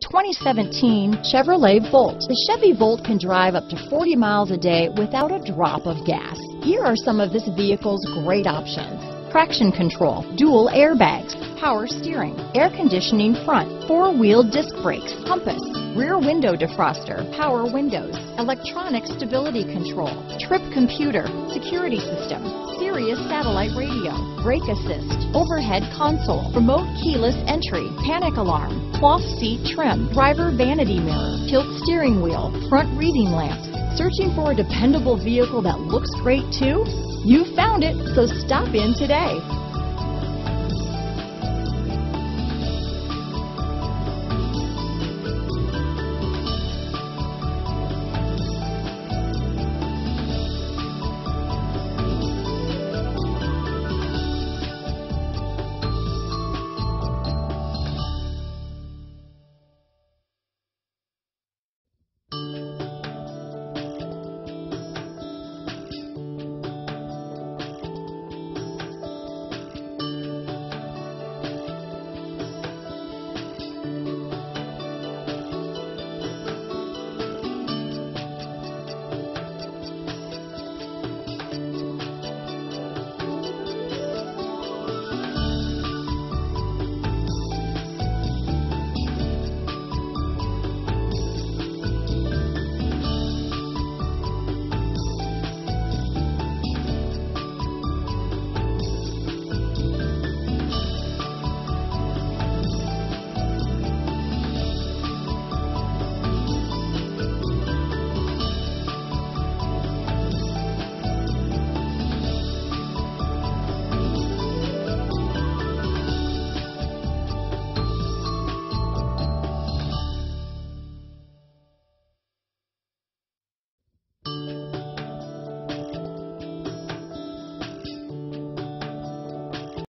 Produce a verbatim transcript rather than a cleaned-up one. the twenty seventeen Chevrolet Volt. The Chevy Volt can drive up to forty miles a day without a drop of gas. Here are some of this vehicle's great options: traction control, dual airbags, power steering, air conditioning front, four-wheel disc brakes, compass, rear window defroster, power windows, electronic stability control, trip computer, security system, Sirius satellite radio, brake assist, overhead console, remote keyless entry, panic alarm, cloth seat trim, driver vanity mirror, tilt steering wheel, front reading lamps. Searching for a dependable vehicle that looks great too? You found it, so stop in today.